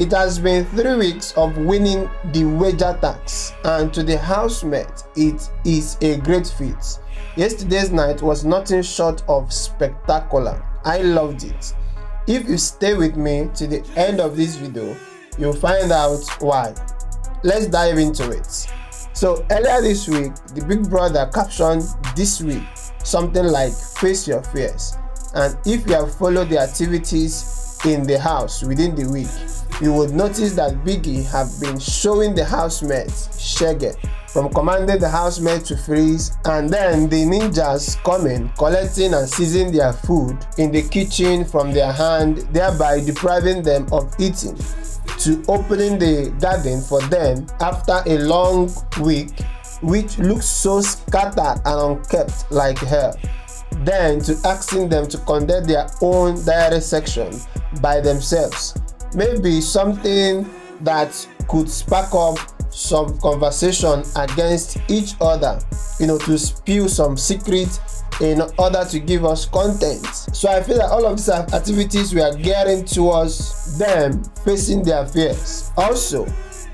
It has been 3 weeks of winning the wager tax, and to the housemates, it is a great feat. Yesterday's night was nothing short of spectacular. I loved it. If you stay with me to the end of this video, you'll find out why. Let's dive into it. So earlier this week, the Big Brother captioned this week something like "Face your fears," and if you have followed the activities in the house within the week, you would notice that Biggie have been showing the housemates shege, from commanding the housemates to freeze, and then the ninjas coming, collecting and seizing their food in the kitchen from their hand, thereby depriving them of eating, to opening the garden for them after a long week which looks so scattered and unkept like hell, then to asking them to conduct their own diary section by themselves. Maybe something that could spark up some conversation against each other, to spill some secrets in order to give us content. So I feel that all of these activities we are gearing towards them facing their fears. Also,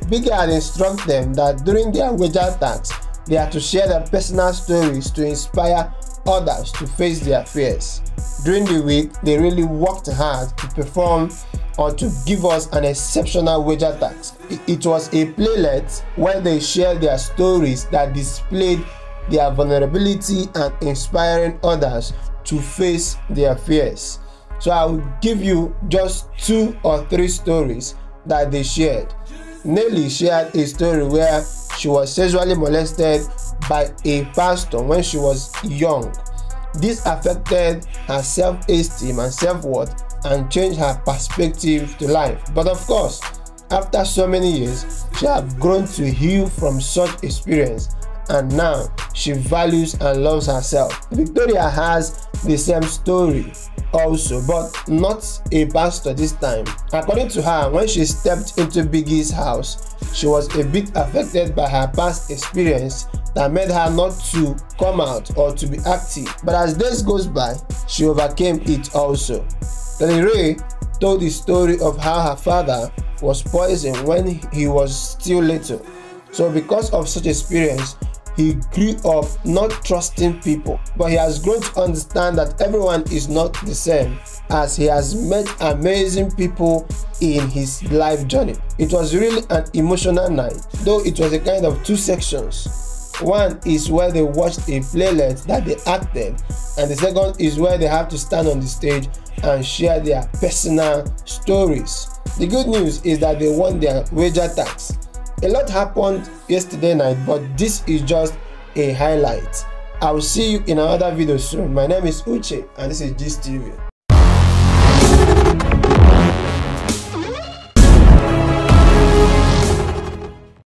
Biggie had instructed them that during their wager tax, they are to share their personal stories to inspire others to face their fears. During the week, they really worked hard to perform or to give us an exceptional wager tax. It was a playlet where they shared their stories that displayed their vulnerability and inspiring others to face their fears. So I will give you just 2 or 3 stories that they shared. Nelly shared a story where she was sexually molested by a pastor when she was young. This affected her self-esteem and self-worth and changed her perspective to life. But of course, after so many years, she has grown to heal from such experience, and now she values and loves herself. Victoria has the same story also, but not a pastor this time. According to her, when she stepped into Biggie's house, she was a bit affected by her past experience that made her not to come out or to be active. But as days goes by, she overcame it also. Nelly told the story of how her father was poisoned when he was still little. So because of such experience, he grew up not trusting people, but he has grown to understand that everyone is not the same, as he has met amazing people in his life journey. It was really an emotional night, though it was a kind of 2 sections. One is where they watched a playlet that they acted, and the second is where they have to stand on the stage and share their personal stories. The good news is that they won their wager tax. A lot happened yesterday night, but this is just a highlight. I will see you in another video soon. My name is Uche, and this is GEEZ TV.